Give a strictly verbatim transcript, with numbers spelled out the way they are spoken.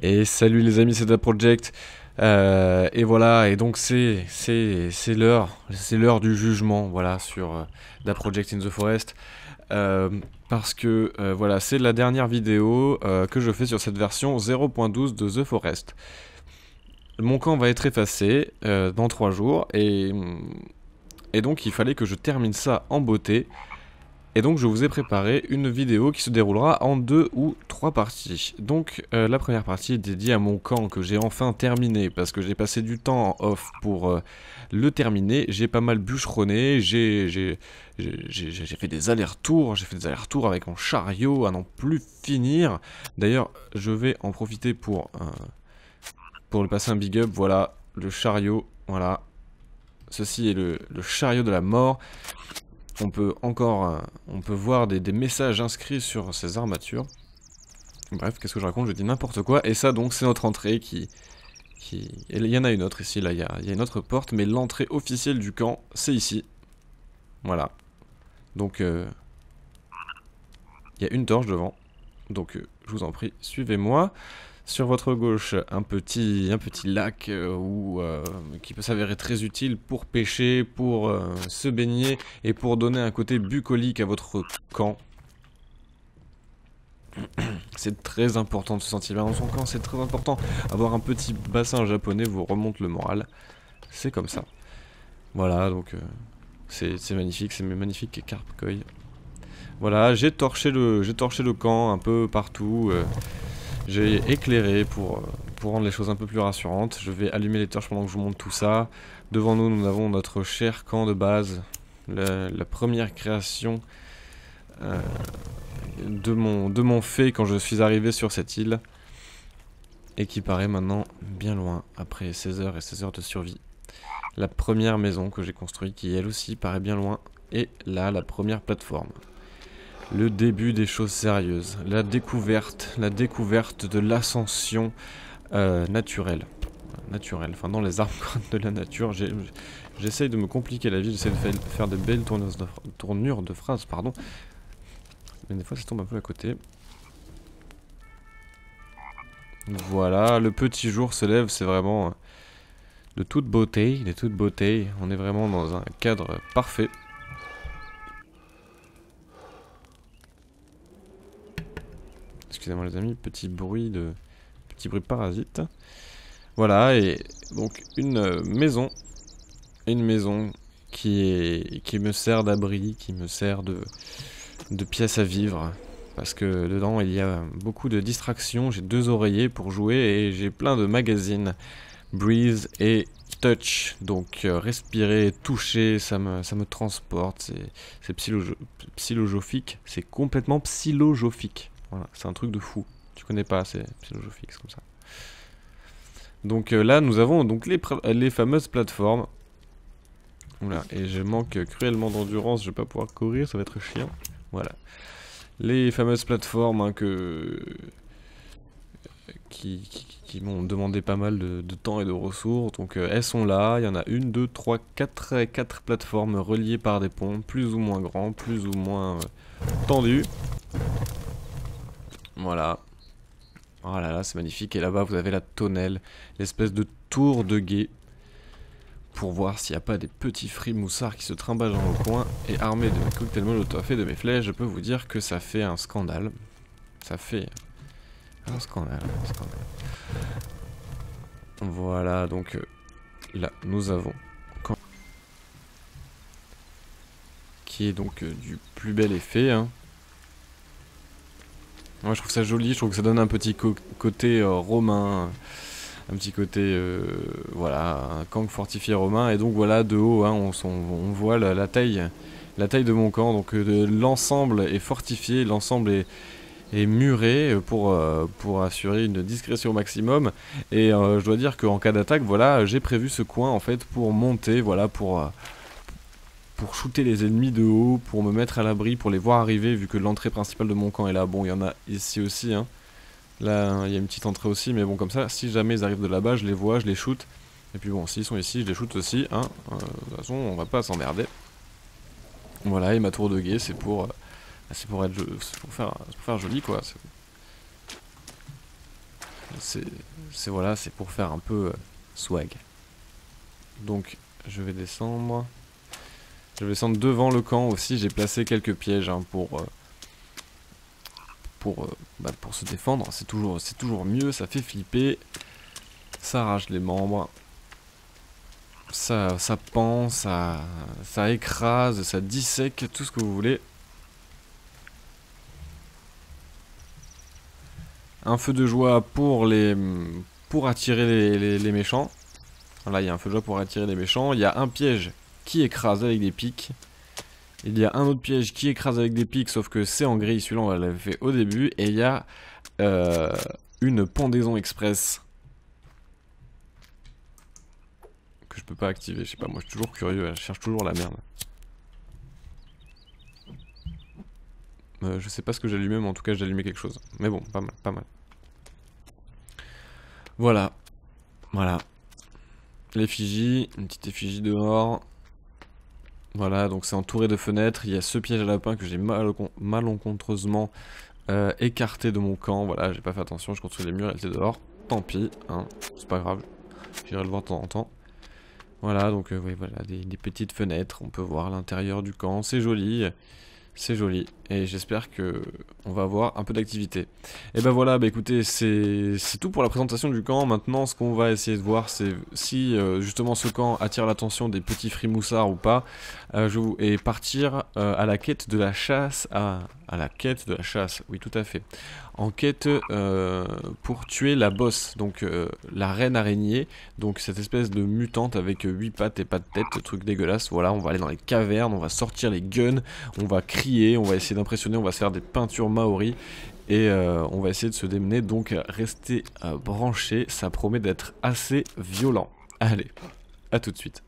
Et salut les amis, c'est Daproject. Euh, et voilà, et donc c'est l'heure, c'est l'heure du jugement, voilà, sur euh, Daproject in the Forest. Euh, parce que, euh, voilà, c'est la dernière vidéo euh, que je fais sur cette version zéro point douze de The Forest. Mon camp va être effacé euh, dans trois jours, et, et donc il fallait que je termine ça en beauté. Et donc je vous ai préparé une vidéo qui se déroulera en deux ou trois parties. Donc euh, la première partie est dédiée à mon camp que j'ai enfin terminé, parce que j'ai passé du temps en off pour euh, le terminer. J'ai pas mal bûcheronné, j'ai fait des allers-retours, j'ai fait des allers-retours avec mon chariot à n'en plus finir. D'ailleurs je vais en profiter pour, euh, pour le passer un big up, voilà, le chariot, voilà. Ceci est le, le chariot de la mort. On peut encore, on peut voir des, des messages inscrits sur ces armatures. Bref, qu'est-ce que je raconte? Je dis n'importe quoi. Et ça donc, c'est notre entrée qui... qui... Et il y en a une autre ici, là, il y a, il y a une autre porte, mais l'entrée officielle du camp, c'est ici. Voilà. Donc, euh... il y a une torche devant. Donc, euh, je vous en prie, suivez-moi. Sur votre gauche, un petit, un petit lac euh, où, euh, qui peut s'avérer très utile pour pêcher, pour euh, se baigner et pour donner un côté bucolique à votre camp. C'est très important de se sentir bien dans son camp, c'est très important. Avoir un petit bassin japonais vous remonte le moral. C'est comme ça. Voilà, donc euh, c'est magnifique, c'est magnifique carpe-koi. Voilà, j'ai torché, torché le camp un peu partout. Euh, J'ai éclairé pour, pour rendre les choses un peu plus rassurantes. Je vais allumer les torches pendant que je vous montre tout ça. Devant nous, nous avons notre cher camp de base. La, la première création euh, de, mon, de mon fait quand je suis arrivé sur cette île. Et qui paraît maintenant bien loin, après seize heures et seize heures de survie. La première maison que j'ai construite, qui elle aussi paraît bien loin. Et là, la première plateforme. Le début des choses sérieuses, la découverte, la découverte de l'ascension euh, naturelle, naturelle, enfin dans les arbres de la nature. J'essaye de me compliquer la vie, j'essaie de faire, faire des belles tournures de, tournures de phrases, pardon, mais des fois ça tombe un peu à côté. Voilà, le petit jour se lève, c'est vraiment de toute beauté, de toute beauté, on est vraiment dans un cadre parfait. Excusez-moi les amis, petit bruit de petit bruit parasite. Voilà, et donc une maison, une maison qui est qui me sert d'abri, qui me sert de de pièce à vivre, parce que dedans il y a beaucoup de distractions. J'ai deux oreillers pour jouer et j'ai plein de magazines, Breathe et Touch. Donc euh, respirer, toucher, ça me ça me transporte. C'est psychologique, c'est complètement psychologique. Voilà, c'est un truc de fou. Tu connais pas, c'est le jeu fixe comme ça. Donc euh, là, nous avons donc les, les fameuses plateformes. Oula, et je manque cruellement d'endurance, je vais pas pouvoir courir, ça va être chiant. Voilà. Les fameuses plateformes hein, que... qui, qui, qui m'ont demandé pas mal de, de temps et de ressources. Donc euh, elles sont là, il y en a une, deux, trois, quatre, quatre plateformes reliées par des ponts, plus ou moins grands, plus ou moins euh, tendus. Voilà. Oh là là, c'est magnifique. Et là-bas, vous avez la tonnelle, l'espèce de tour de guet, pour voir s'il n'y a pas des petits frimoussards qui se trimbagent dans le coin. Et armé de mes cocktails molotov et de mes flèches, je peux vous dire que ça fait un scandale. Ça fait un scandale, un scandale. Voilà, donc euh, là, nous avons... qui est donc euh, du plus bel effet, hein. Moi je trouve ça joli, je trouve que ça donne un petit côté euh, romain, un petit côté, euh, voilà, un camp fortifié romain. Et donc voilà, de haut, hein, on, on, on voit la, la taille la taille de mon camp. Donc euh, l'ensemble est fortifié, l'ensemble est, est muré pour, euh, pour assurer une discrétion maximum. Et euh, je dois dire qu'en cas d'attaque, voilà, j'ai prévu ce coin en fait pour monter, voilà, pour... Euh, pour shooter les ennemis de haut, pour me mettre à l'abri, pour les voir arriver, vu que l'entrée principale de mon camp est là. Bon, il y en a ici aussi, hein. Là, il y a une petite entrée aussi, mais bon, comme ça, si jamais ils arrivent de là-bas, je les vois, je les shoot. Et puis bon, s'ils sont ici, je les shoot aussi, hein. Euh, de toute façon, on va pas s'emmerder. Voilà, et ma tour de guet, c'est pour... Euh, c'est pour être... C'est pour faire, pour faire joli, quoi. c'est voilà, c'est pour faire un peu euh, swag. Donc je vais descendre. Je vais descendre devant le camp aussi. J'ai placé quelques pièges hein, pour euh, pour, euh, bah, pour se défendre. C'est toujours c'est toujours mieux. Ça fait flipper. Ça arrache les membres. Ça, ça pend, ça, ça écrase, ça dissèque, tout ce que vous voulez. Un feu de joie pour les pour attirer les, les, les méchants. Là, il y a un feu de joie pour attirer les méchants. Il y a un piège qui écrase avec des pics. Il y a un autre piège qui écrase avec des pics, sauf que c'est en gris. Celui-là, on l'avait fait au début. Et il y a euh, une pendaison express. Que je peux pas activer, je sais pas, moi je suis toujours curieux, je cherche toujours la merde. Euh, je sais pas ce que j'allumais, mais en tout cas j'allumais quelque chose. Mais bon, pas mal, pas mal. Voilà. Voilà. L'effigie, une petite effigie dehors. Voilà, donc c'est entouré de fenêtres. Il y a ce piège à lapin que j'ai mal, malencontreusement euh, écarté de mon camp. Voilà, j'ai pas fait attention, je construis les murs, elle était dehors. Tant pis, hein, c'est pas grave. J'irai le voir de temps en temps. Voilà, donc euh, oui, voilà, des, des petites fenêtres, on peut voir l'intérieur du camp, c'est joli, c'est joli, et j'espère qu'on va avoir un peu d'activité. Et ben voilà, bah écoutez, c'est tout pour la présentation du camp. Maintenant, ce qu'on va essayer de voir, c'est si euh, justement ce camp attire l'attention des petits frimoussards ou pas, euh, je vous... et partir euh, à la quête de la chasse, à, à la quête de la chasse, oui tout à fait, en quête euh, pour tuer la bosse, donc euh, la reine araignée, donc cette espèce de mutante avec huit pattes et pas de tête, truc dégueulasse. Voilà, on va aller dans les cavernes, on va sortir les guns, on va crier, on va essayer d'impressionner, on va se faire des peintures maoris et euh, on va essayer de se démener. Donc restez euh, branchés, ça promet d'être assez violent. Allez, à tout de suite.